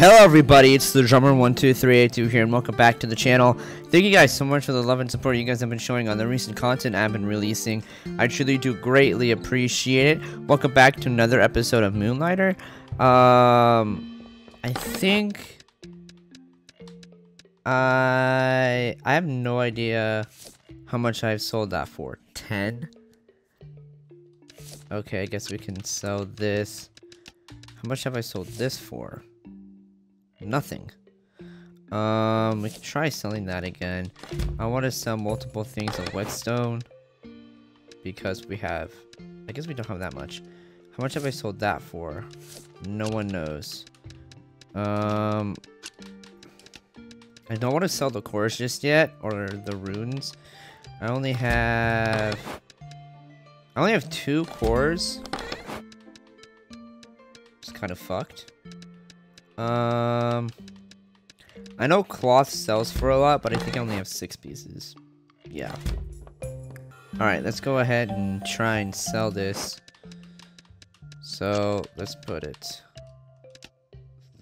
Hello everybody, it's Thedrummer12382 here and welcome back to the channel. Thank you guys so much for the love and support you guys have been showing on the recent content I've been releasing. I truly do greatly appreciate it. Welcome back to another episode of Moonlighter. I think... I have no idea how much I've sold that for. 10? Okay, I guess we can sell this. How much have I sold this for? Nothing. We can try selling that again. I want to sell multiple things of whetstone because we have, I guess we don't have that much. How much have I sold that for? No one knows. I don't want to sell the cores just yet, or the runes. I only have 2 cores. It's kind of fucked. I know cloth sells for a lot, but I think I only have 6 pieces. Yeah. Alright, let's go ahead and try and sell this. So, let's put it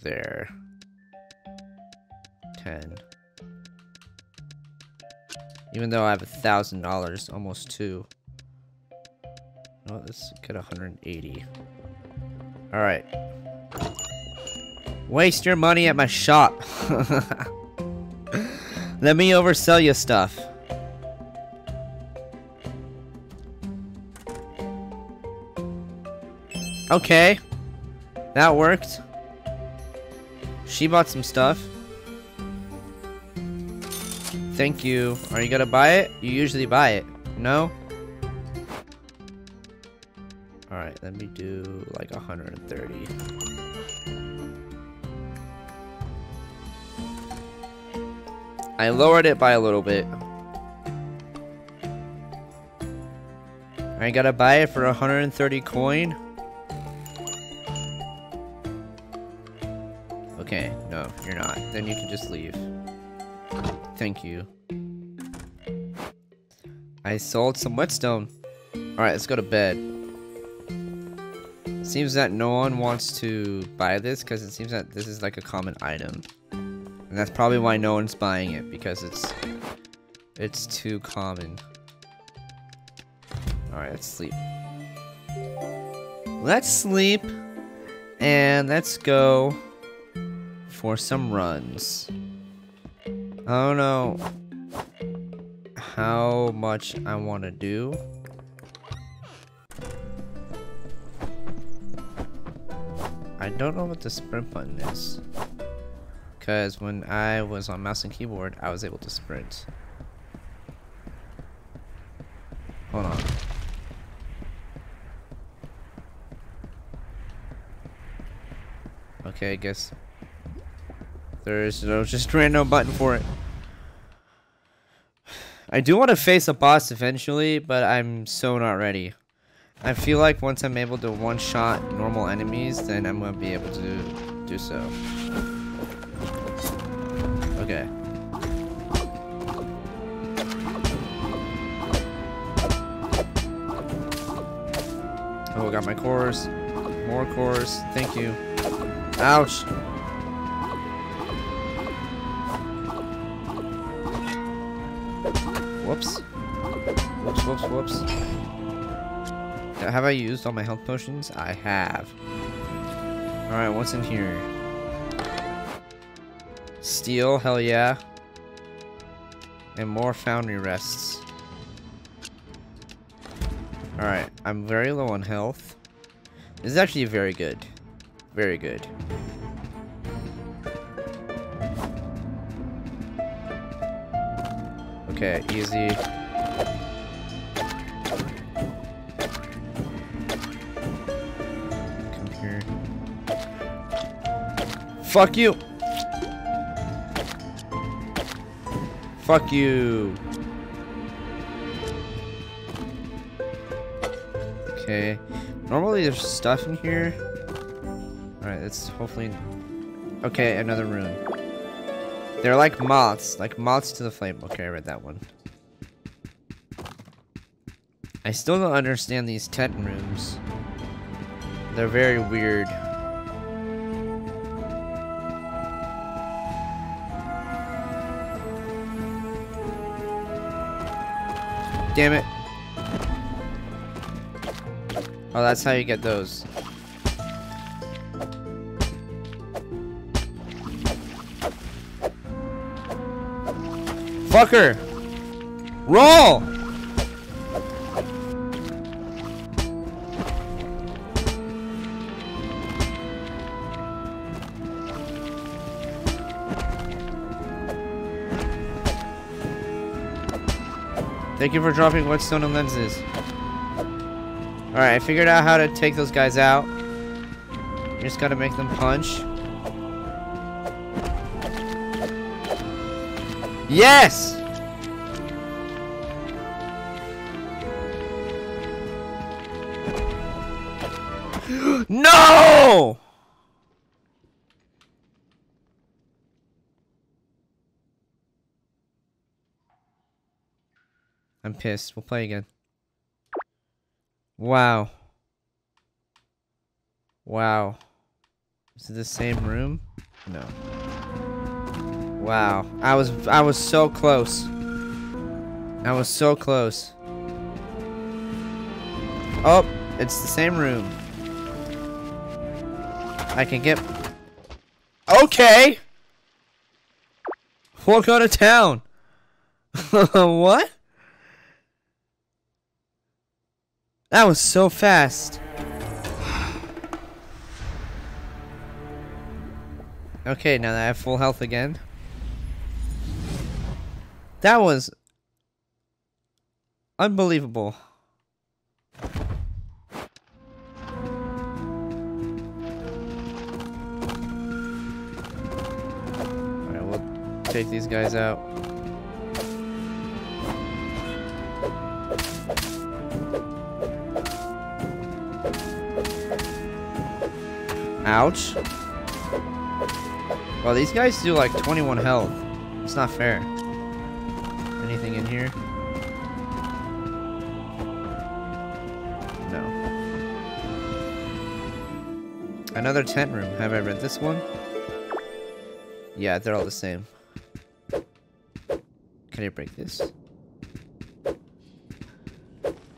there. 10. Even though I have $1,000, almost 2. Oh, let's get 180. Alright. Waste your money at my shop. Let me oversell you stuff. Okay. That worked. She bought some stuff. Thank you. Are you gonna buy it? You usually buy it. No? Alright, let me do like 130. I lowered it by a little bit. I gotta buy it for 130 coin. Okay, no, you're not. Then you can just leave. Thank you. I sold some whetstone. Alright, let's go to bed. Seems that no one wants to buy this because it seems that this is like a common item. And that's probably why no one's buying it, because it's too common. Alright, let's sleep. Let's sleep, and let's go for some runs. I don't know how much I want to do. I don't know what the sprint button is. Because when I was on mouse and keyboard, I was able to sprint. Hold on. Okay, I guess there is no just random button for it. I do want to face a boss eventually, but I'm so not ready. I feel like once I'm able to one-shot normal enemies, then I'm going to be able to do so. Okay. Oh, I got my cores. More cores. Thank you. Ouch. Whoops. Whoops, whoops, whoops. Have I used all my health potions? I have. Alright, what's in here? Steel, hell yeah. And more foundry rests. Alright, I'm very low on health. This is actually very good. Very good. Okay, easy. Come here. Fuck you! Fuck you. Okay. Normally there's stuff in here. Alright, that's hopefully... Okay, another room. They're like moths to the flame. Okay, I read that one. I still don't understand these tent rooms. They're very weird. damn it. Oh, that's how you get those. Fucker! Roll! Thank you for dropping whetstone and lenses. Alright, I figured out how to take those guys out. You just gotta make them punch. Yes! No! I'm pissed. We'll play again. Wow. Wow. Is it the same room? No. Wow, I was so close. I was so close. Oh, it's the same room. I can get... Okay! Walk out of town! What? That was so fast. Okay, now that I have full health again. That was unbelievable. Alright, we'll take these guys out. Ouch. Well, these guys do like 21 health. It's not fair. Anything in here? No. Another tent room. Have I read this one? Yeah, they're all the same. Can I break this?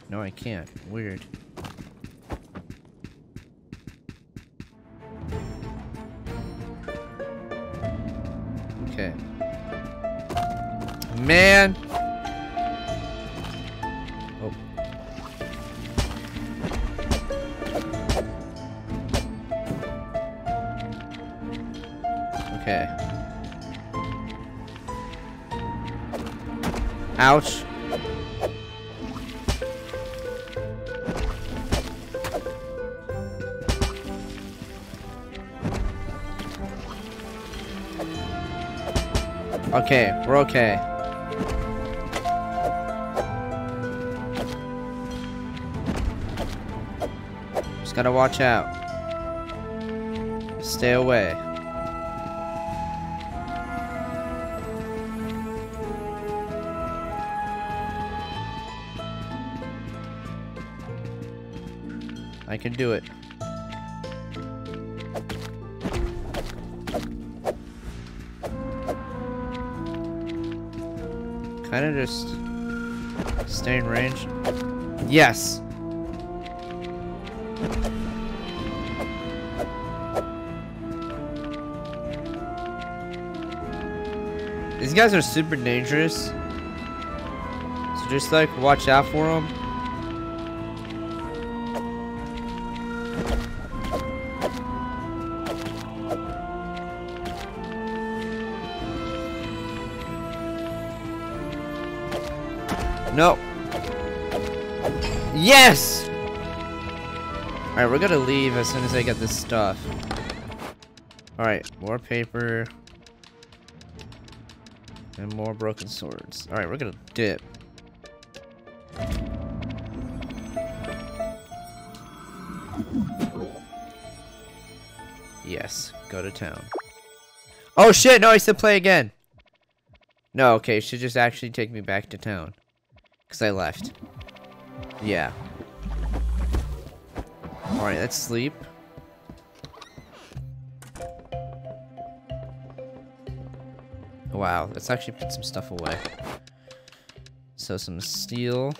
No, I can't. Weird. Okay. Man! Oh. Okay. Ouch. Okay, we're okay. Just gotta watch out. Stay away. I can do it. Kinda just stay in range. Yes! These guys are super dangerous. So just like watch out for them. No. Yes! Alright, we're gonna leave as soon as I get this stuff. Alright, more paper. And more broken swords. Alright, we're gonna dip. Yes, go to town. Oh shit, no, I said play again. No, okay, it should just actually take me back to town. Because I left. Yeah. Alright, let's sleep. Wow, let's actually put some stuff away. So some steel.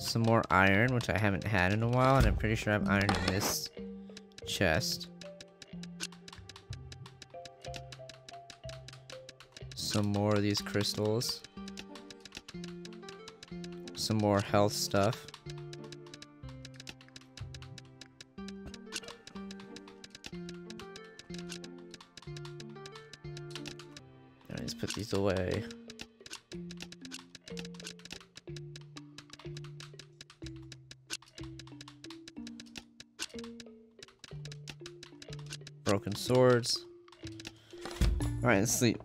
Some more iron, which I haven't had in a while, and I'm pretty sure I have iron in this chest. Some more of these crystals. Some more health stuff. Alright, let's put these away. Broken swords. Alright, let's sleep.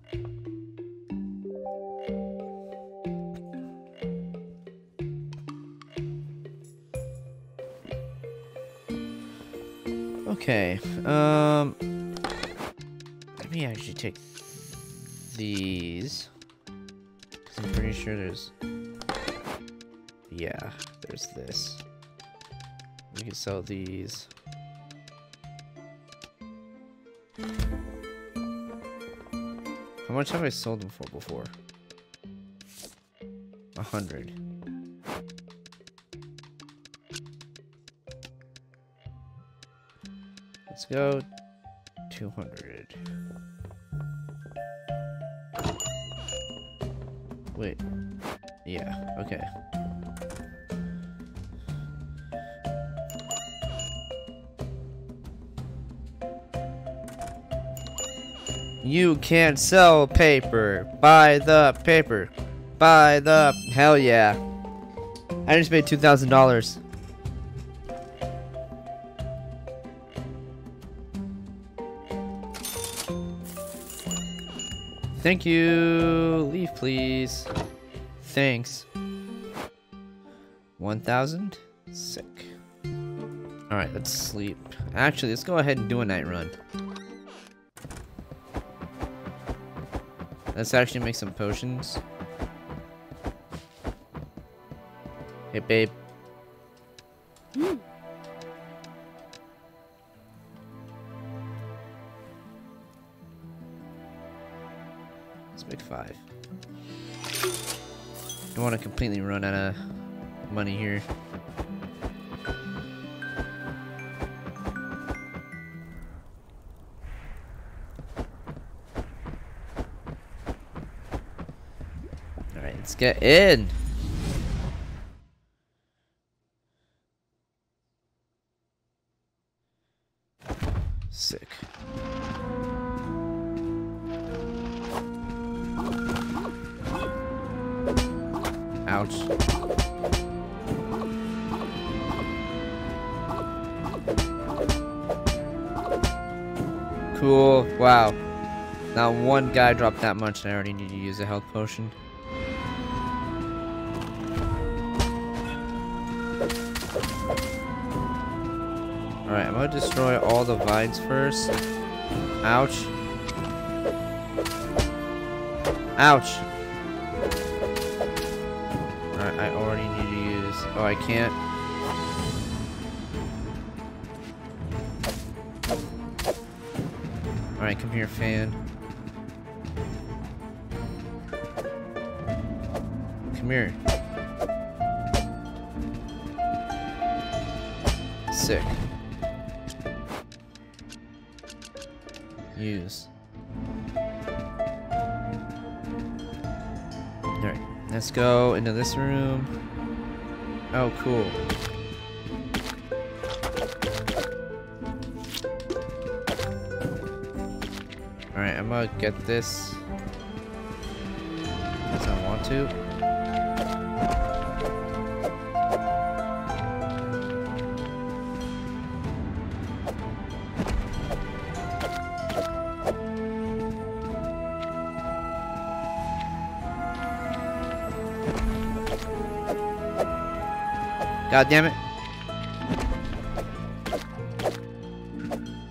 Okay, let me actually take these, because I'm pretty sure there's, yeah, there's this. We can sell these. How much have I sold them for before? 100. Let's go 200. Wait. Yeah, okay. You can't sell paper. Buy the paper. Buy the... Hell yeah. I just made $2,000. Thank you. Leave, please. Thanks. 1,000. Sick. All right, let's sleep. Actually, let's go ahead and do a night run. Let's actually make some potions. Hey, babe. Let's make 5. Don't want to completely run out of money here. Alright, let's get in. Sick. Ouch. Cool. Wow. Not one guy dropped that much, and I already need to use a health potion. Alright, I'm gonna destroy all the vines first. Ouch. Ouch. I already need to use... Oh, I can't. Alright, come here, fan. Come here. Sick. Use. Let's go into this room. Oh, cool. Alright, I'm gonna get this. Because I want to. God damn it.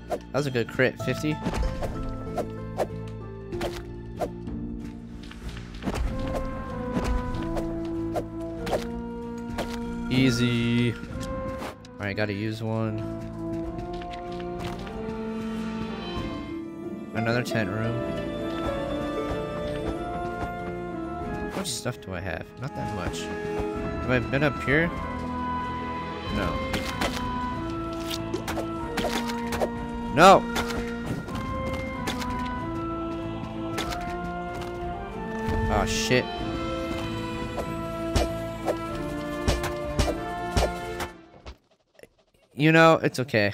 That was a good crit, 50. Easy. Alright, gotta use one. Another tent room. much stuff do I have? Not that much. Have I been up here? No. No! Oh shit. You know, it's okay.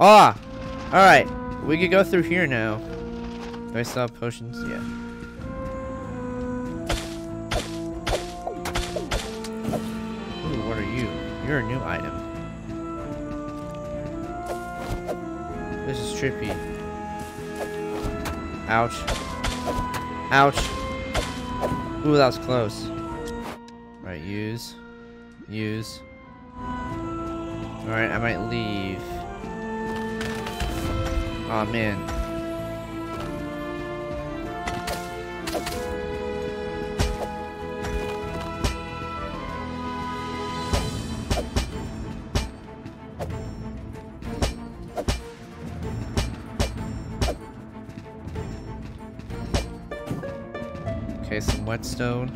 Ah! Alright. We could go through here now. Do I still have potions? Yeah. Ooh, what are you? You're a new item. This is trippy. Ouch. Ouch. Ooh, that was close. Alright, use. Use. Alright, I might leave. Aw, man. Okay, some whetstone.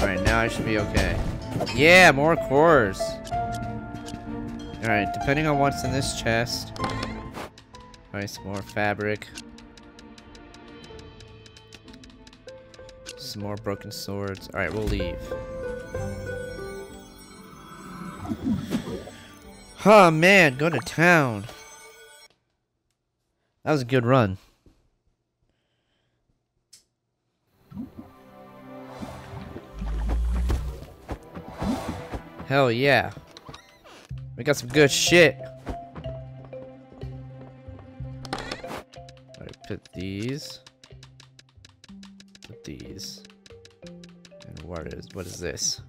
Alright, now I should be okay. Yeah, more cores. Alright, depending on what's in this chest. Alright, some more fabric. Some more broken swords. Alright, we'll leave. Oh man, go to town. That was a good run. Hell yeah. We got some good shit. Alright, put these, and what is this?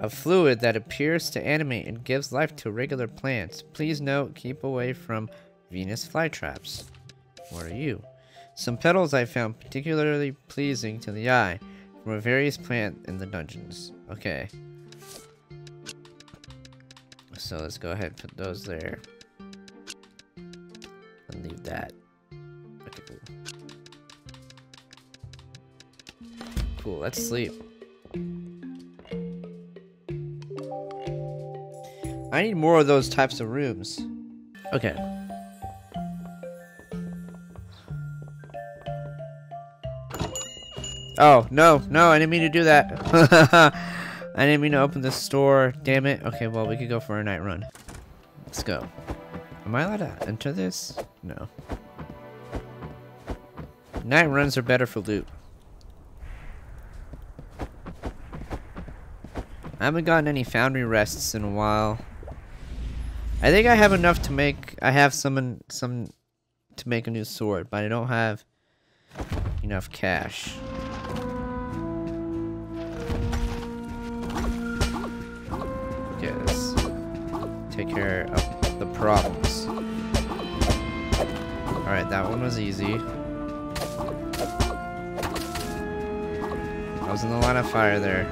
A fluid that appears to animate and gives life to regular plants. Please note, keep away from Venus flytraps. What are you? Some petals I found particularly pleasing to the eye from a various plant in the dungeons. Okay. So let's go ahead and put those there. And leave that. Okay, cool. Cool, let's sleep. I need more of those types of rooms. Okay. Oh, no, I didn't mean to do that. I didn't mean to open this store, damn it. Okay, well, we could go for a night run. Let's go. Am I allowed to enter this? No. Night runs are better for loot. I haven't gotten any foundry rests in a while. I think I have enough to make... I have some to make a new sword, but I don't have enough cash. Yes. Take care of the problems. Alright, that one was easy. I was in the line of fire there.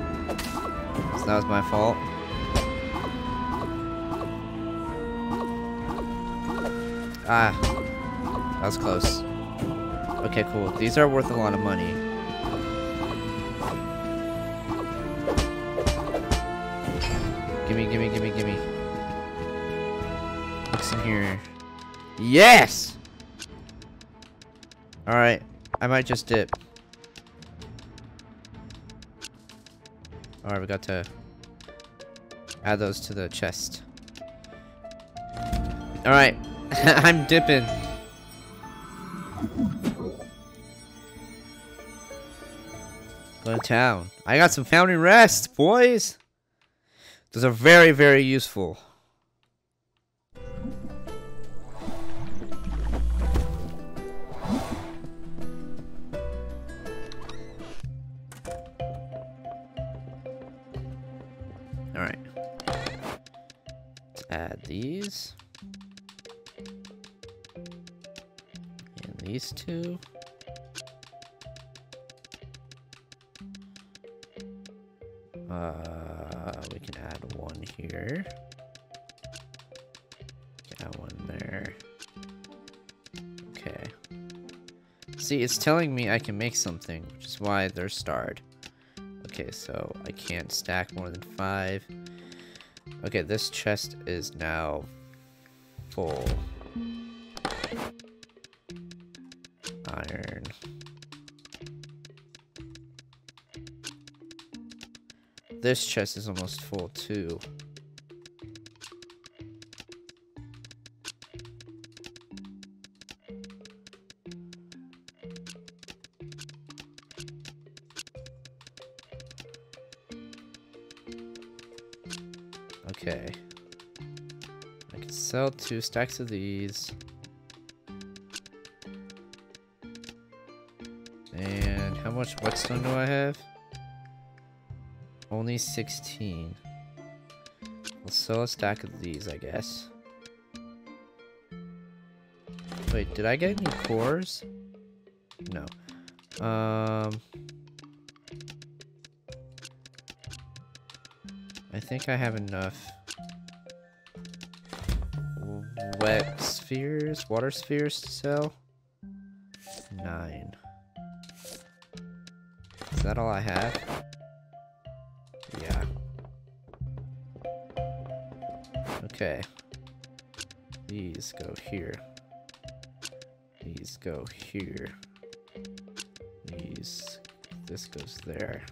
So that was my fault. Ah. That was close. Okay, cool. These are worth a lot of money. Gimme. What's in here? Yes! Alright, I might just dip. Alright, we got to add those to the chest. Alright, I'm dipping. Go to town. I got some foundry rest, boys! Those are very, very useful. Alright. Let's add these. And these two. We can add one here. Add one there. Okay. See, it's telling me I can make something, which is why they're starred. Okay, so I can't stack more than 5. Okay, this chest is now full. Iron. This chest is almost full too. Okay. I can sell 2 stacks of these. And how much whetstone do I have? Only 16. We'll sell a stack of these, I guess. Wait, did I get any cores? No. I think I have enough wet spheres, water spheres to sell. 9. Is that all I have? Yeah. Okay. These go here. These go here. These. This goes there.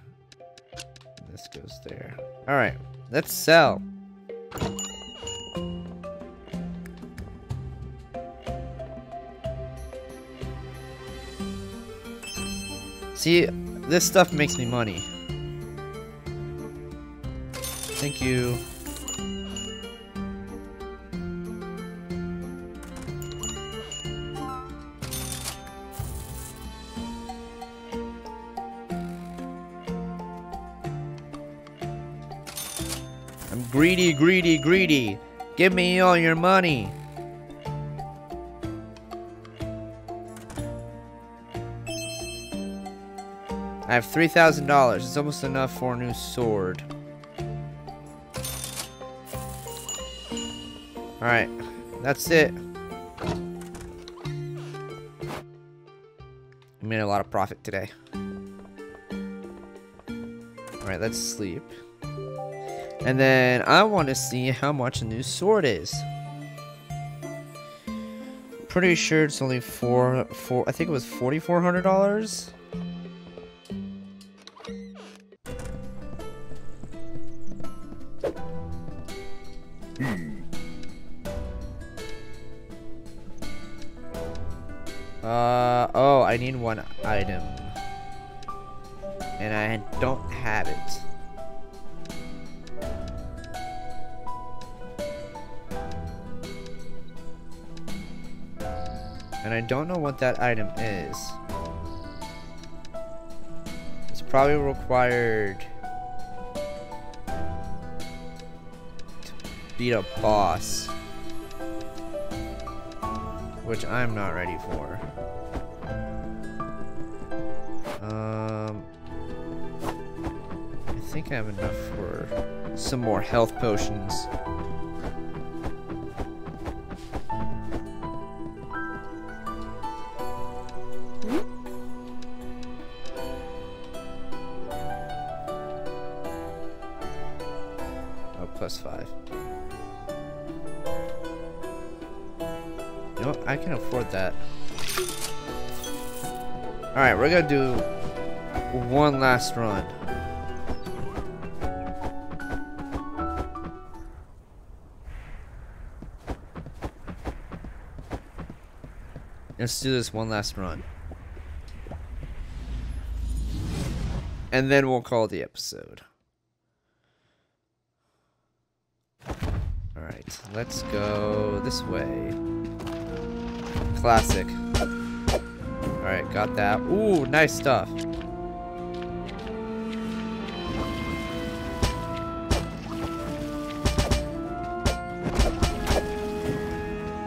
This goes there. All right. Let's sell. See, this stuff makes me money. Thank you. I'm greedy, greedy, greedy. Give me all your money. I have $3,000. It's almost enough for a new sword. Alright, that's it. I made a lot of profit today. Alright, let's sleep. And then I want to see how much a new sword is. Pretty sure it's only I think it was $4,400. Oh, I need one item. And I don't have it. And I don't know what that item is. It's probably required to beat a boss, which I'm not ready for. I think I have enough for some more health potions. Oh, +5. You know what? I can afford that. Alright, we're gonna do one last run. Let's do this one last run. And then we'll call the episode. Alright, let's go this way. Classic. Alright, got that. Ooh, nice stuff.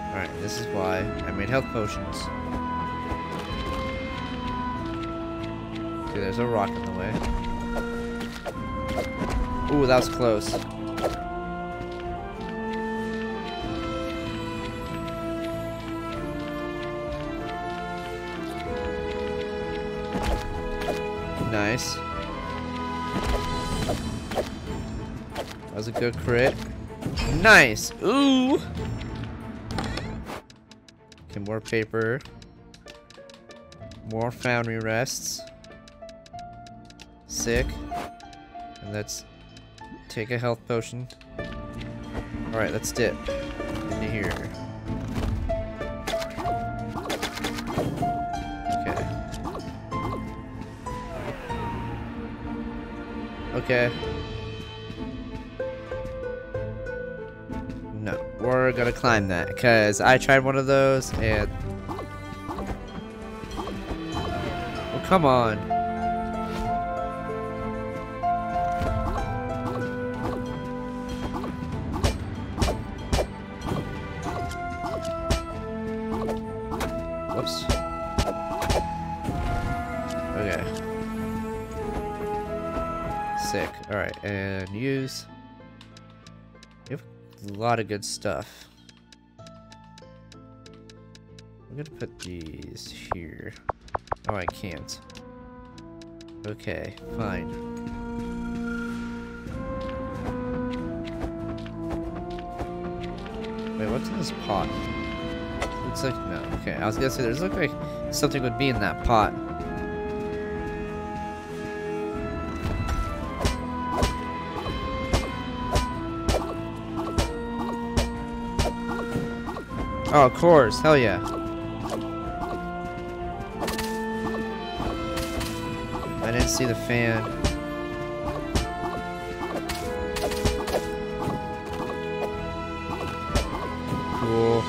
Alright, this is why I made health potions. Okay, there's a rock in the way. Ooh, that was close. Nice. That was a good crit. Nice! Ooh! Okay, more paper. More foundry rests. Sick. And let's take a health potion. Alright, let's dip into here. Okay. Okay. No, we're gonna climb that, because I tried one of those and... Oh, come on. And use. We have a lot of good stuff. I'm gonna put these here. Oh, I can't. Okay, fine. Wait, what's in this pot? Looks like no. Okay, I was gonna say there's look like something would be in that pot. Oh, of course. Hell yeah. I didn't see the fan. Cool.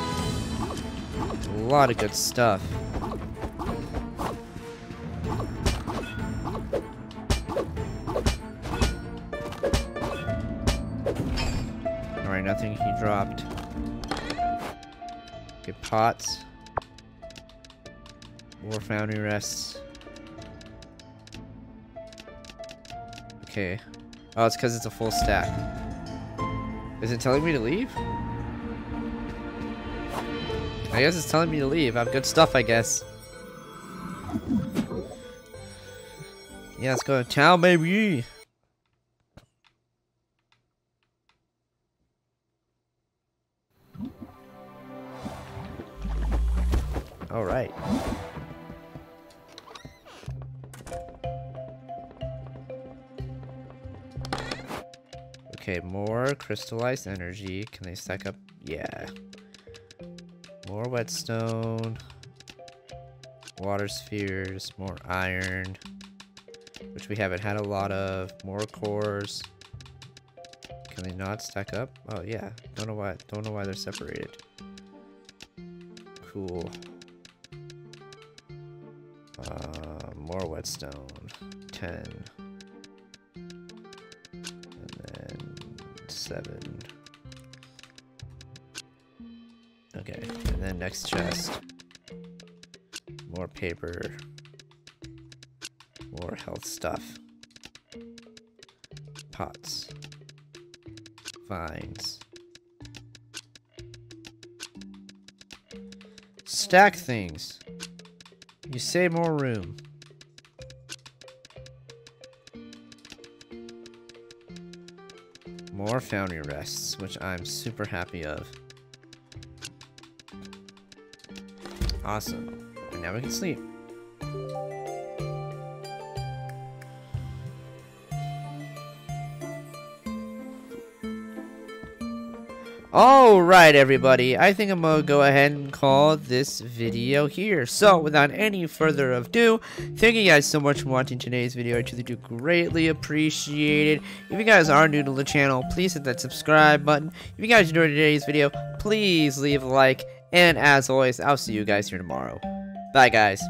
A lot of good stuff. Alright, nothing he dropped. Get pots. More foundry rests. Okay. Oh, it's because it's a full stack. Is it telling me to leave? I guess it's telling me to leave. I have good stuff, I guess. Yeah, let's go to town, baby. All right. Okay, more crystallized energy. Can they stack up? Yeah. More whetstone. Water spheres. More iron, which we haven't had a lot of. More cores. Can they not stack up? Oh yeah. Don't know why they're separated. Cool. More whetstone, 10, and then 7. Okay, and then next chest, more paper, more health stuff, pots, vines, stack things. You save more room. More foundry rests, which I'm super happy of. Awesome. And now we can sleep. Alright everybody, I think I'm gonna go ahead and call this video here. So without any further ado, thank you guys so much for watching today's video. I truly do greatly appreciate it. If you guys are new to the channel, please hit that subscribe button. If you guys enjoyed today's video, please leave a like. And as always, I'll see you guys here tomorrow. Bye guys.